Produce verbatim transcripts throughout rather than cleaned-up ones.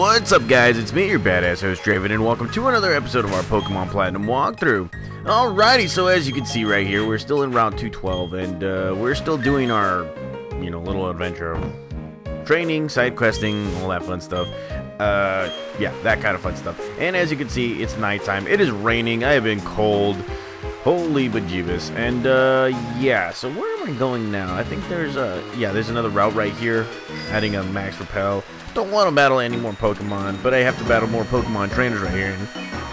What's up, guys? It's me, your badass host, Draven, and welcome to another episode of our Pokemon Platinum walkthrough. Alrighty, so as you can see right here, we're still in Route two twelve, and uh, we're still doing our, you know, little adventure of training, side questing, all that fun stuff. Uh, yeah, that kind of fun stuff. And as you can see, it's nighttime. It is raining. I have been cold. Holy bejeebus. And, uh, yeah, so where am I going now? I think there's a, yeah, there's another route right here, adding a max repel. Don't want to battle any more Pokemon, but I have to battle more Pokemon trainers right here. And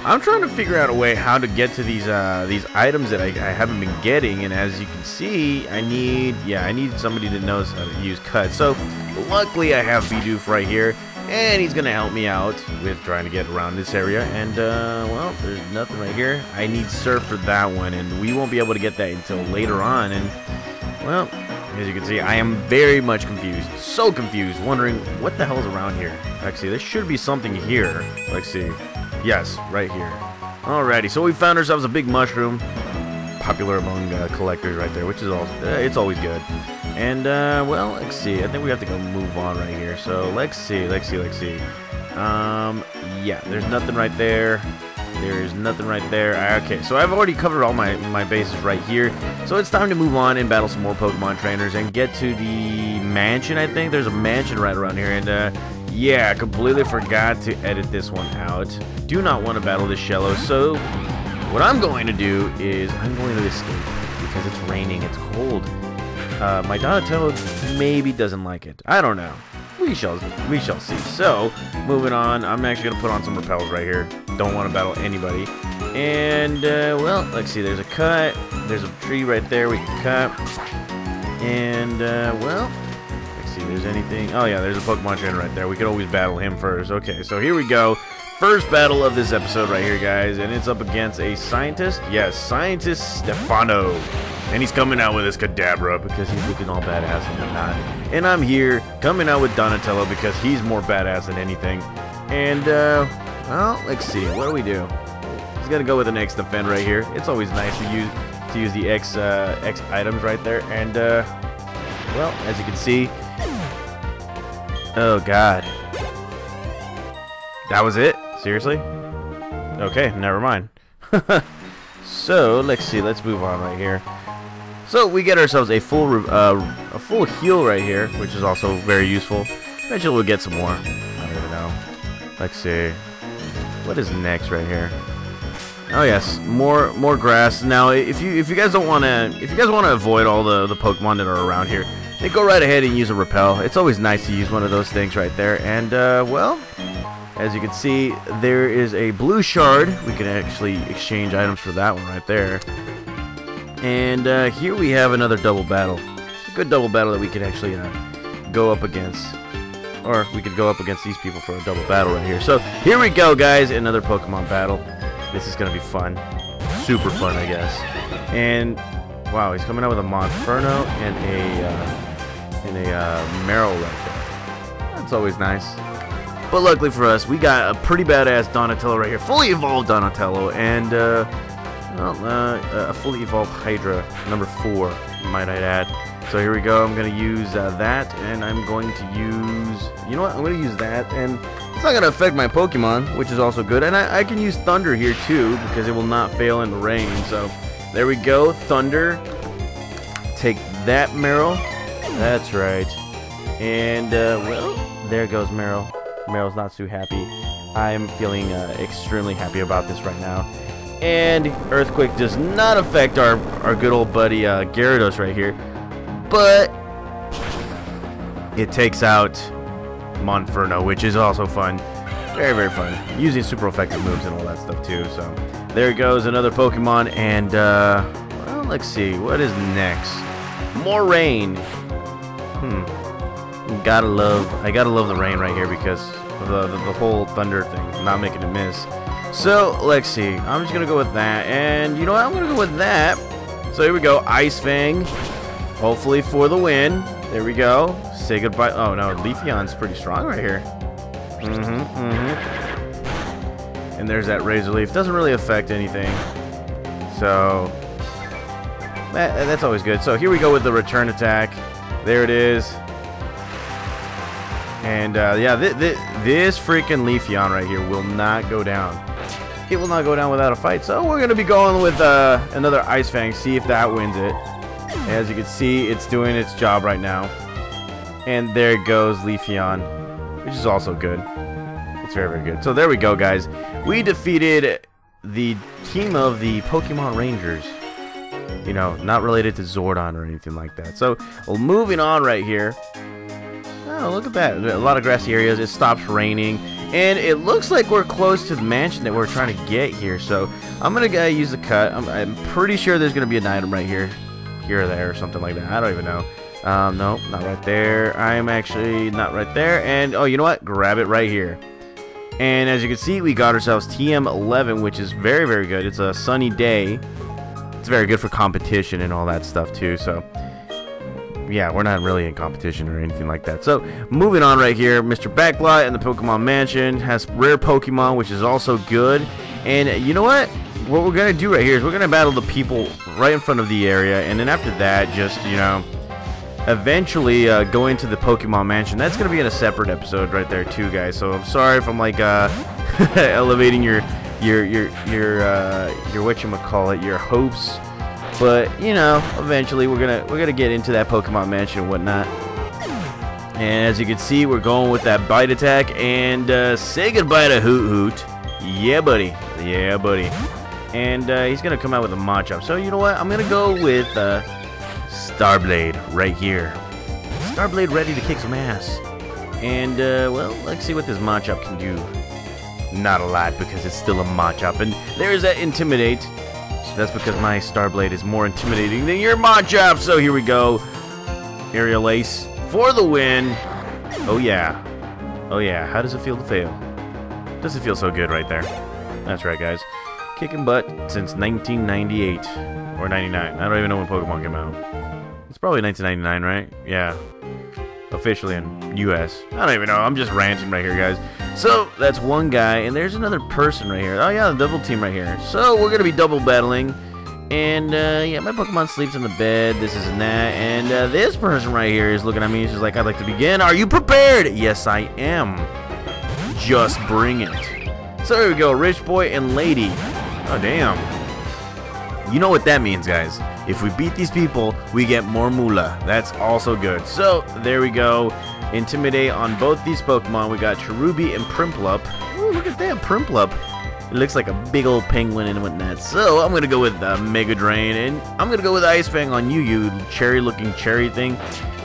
I'm trying to figure out a way how to get to these uh, these items that I, I haven't been getting. And as you can see, I need yeah, I need somebody that knows how to use cut. So luckily, I have Bidoof right here, and he's gonna help me out with trying to get around this area. And uh, well, there's nothing right here. I need Surf for that one, and we won't be able to get that until later on. And well. As you can see, I am very much confused. So confused, wondering what the hell is around here. Actually, there should be something here. Let's see. Yes, right here. Alrighty, so we found ourselves a big mushroom. Popular among uh, collectors right there, which is all, uh, it's always good. And, uh, well, let's see. I think we have to go move on right here. So, let's see, let's see, let's see. Um, yeah, there's nothing right there. There's nothing right there. Okay, so I've already covered all my, my bases right here. So it's time to move on and battle some more Pokemon trainers and get to the mansion, I think. There's a mansion right around here. And, uh, yeah, I completely forgot to edit this one out. Do not want to battle this Shellos. So what I'm going to do is I'm going to escape because it's raining. It's cold. Uh, my Donatello maybe doesn't like it. I don't know. We shall, we shall see. So, moving on, I'm actually going to put on some repels right here. Don't want to battle anybody. And, uh, well, let's see. There's a cut. There's a tree right there we can cut. And, uh, well, let's see. There's anything. Oh, yeah, there's a Pokemon trainer right there. We could always battle him first. Okay, so here we go. First battle of this episode right here, guys. And it's up against a scientist. Yes, Scientist Stefano. And he's coming out with his Kadabra because he's looking all badass and whatnot. And I'm here coming out with Donatello because he's more badass than anything. And, uh, well, let's see. What do we do? He's going to go with an X defend right here. It's always nice to use to use the X, uh, X items right there. And, uh, well, as you can see. Oh, God. That was it? Seriously? Okay, never mind. So, let's see. Let's move on right here. So we get ourselves a full uh, a full heal right here, which is also very useful. Eventually we'll get some more. I don't even know. Let's see. What is next right here? Oh yes, more more grass. Now if you if you guys don't want to if you guys want to avoid all the the Pokemon that are around here, then go right ahead and use a repel. It's always nice to use one of those things right there. And uh, well, as you can see, there is a blue shard. We can actually exchange items for that one right there. And uh, here we have another double battle. A good double battle that we could actually uh, go up against. Or we could go up against these people for a double battle right here. So here we go, guys. Another Pokemon battle. This is going to be fun. Super fun, I guess. And, wow, he's coming out with a Monferno and a, uh, and a uh, Marowak right there. That's always nice. But luckily for us, we got a pretty badass Donatello right here. Fully evolved Donatello. And, uh... Well, uh, a fully evolved Hydra, number four, might I add. So here we go. I'm going to use uh, that, and I'm going to use... You know what? I'm going to use that, and it's not going to affect my Pokemon, which is also good. And I, I can use Thunder here, too, because it will not fail in the rain. So there we go. Thunder. Take that, Meryl. That's right. And, uh, well, there goes Meryl. Meryl's not too happy. I'm feeling uh, extremely happy about this right now. And Earthquake does not affect our, our good old buddy uh, Gyarados right here. But it takes out Monferno, which is also fun. Very, very fun. Using super effective moves and all that stuff too. So there goes another Pokemon. And, uh, well, let's see. What is next? More rain. Hmm. Gotta love, I gotta love the rain right here because of the, the, the whole thunder thing. Not making it miss. So, let's see. I'm just going to go with that. And, you know what? I'm going to go with that. So, here we go. Ice Fang. Hopefully for the win. There we go. Say goodbye. Oh, no. Leafeon's pretty strong right here. Mm-hmm. Mm-hmm. And there's that Razor Leaf. Doesn't really affect anything. So, that, that's always good. So, here we go with the return attack. There it is. And uh, yeah, th th this freaking Leafeon right here will not go down. It will not go down without a fight. So we're going to be going with uh, another Ice Fang, see if that wins it. As you can see, it's doing its job right now. And there goes Leafeon, which is also good. It's very, very good. So there we go, guys. We defeated the team of the Pokemon Rangers. You know, not related to Zordon or anything like that. So, well, moving on right here. Oh, look at that. A lot of grassy areas. It stops raining. And it looks like we're close to the mansion that we're trying to get here. So I'm going to uh, use the cut. I'm, I'm pretty sure there's going to be an item right here. Here or there or something like that. I don't even know. Um, no, not right there. I'm actually not right there. And, oh, you know what? Grab it right here. And as you can see, we got ourselves T M eleven, which is very, very good. It's a sunny day. It's very good for competition and all that stuff, too. So... yeah, we're not really in competition or anything like that. So, moving on right here, Mister Backlot and the Pokemon Mansion has rare Pokemon, which is also good. And you know what? What we're going to do right here is we're going to battle the people right in front of the area. And then after that, just, you know, eventually uh, go into the Pokemon Mansion. That's going to be in a separate episode right there, too, guys. So, I'm sorry if I'm, like, uh, elevating your, your, your, your, uh, your whatchamacallit, your hopes. But, you know, eventually we're gonna we're gonna get into that Pokemon Mansion and whatnot. And as you can see, we're going with that bite attack and uh, say goodbye to Hoot Hoot. Yeah, buddy. Yeah, buddy. And uh, he's gonna come out with a Machop. So you know what? I'm gonna go with uh, Starblade right here. Starblade ready to kick some ass. And uh, well, let's see what this Machop can do. Not a lot because it's still a Machop. And there's that Intimidate. That's because my Starblade is more intimidating than your Machop. So here we go. Aerial Ace for the win. Oh, yeah. Oh, yeah. How does it feel to fail? Doesn't feel so good right there. That's right, guys. Kicking butt since nineteen ninety-eight. Or ninety-nine. I don't even know when Pokemon came out. It's probably nineteen ninety-nine, right? Yeah. Officially in U S I don't even know. I'm just ranting right here, guys. So that's one guy, and there's another person right here. Oh yeah, the double team right here. So we're gonna be double battling, and uh, yeah, my Pokemon sleeps in the bed. This is and that, and uh, this person right here is looking at me. She's like, "I'd like to begin. Are you prepared?" Yes, I am. Just bring it. So here we go, rich boy and lady. Oh damn. You know what that means, guys. If we beat these people, we get more moolah. That's also good. So, there we go. Intimidate on both these Pokemon. We got Cherubi and Primplup. Ooh, look at that, Primplup. It looks like a big old penguin and whatnot. So, I'm going to go with uh, Mega Drain. And I'm going to go with Ice Fang on you, you cherry-looking cherry thing.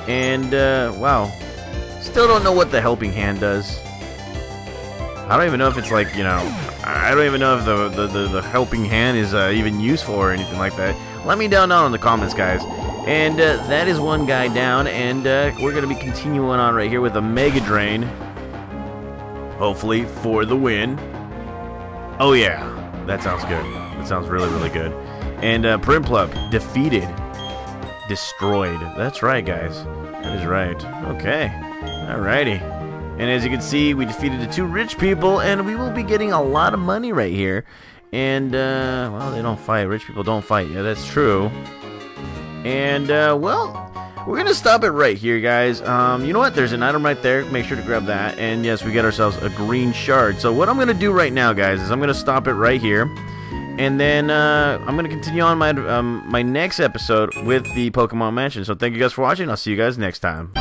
And, uh, wow. Still don't know what the Helping Hand does. I don't even know if it's like, you know... I don't even know if the, the, the, the Helping Hand is uh, even useful or anything like that. Let me down on in the comments, guys. And uh, that is one guy down, and uh, we're going to be continuing on right here with a Mega Drain. Hopefully for the win. Oh, yeah. That sounds good. That sounds really, really good. And uh, Primplup, defeated. Destroyed. That's right, guys. That is right. Okay. Alrighty. And as you can see, we defeated the two rich people, and we will be getting a lot of money right here. And, uh, well, they don't fight. Rich people don't fight. Yeah, that's true. And, uh, well, we're going to stop it right here, guys. Um, you know what? There's an item right there. Make sure to grab that. And, yes, we got ourselves a green shard. So what I'm going to do right now, guys, is I'm going to stop it right here. And then uh, I'm going to continue on my, um, my next episode with the Pokemon Mansion. So thank you guys for watching. I'll see you guys next time.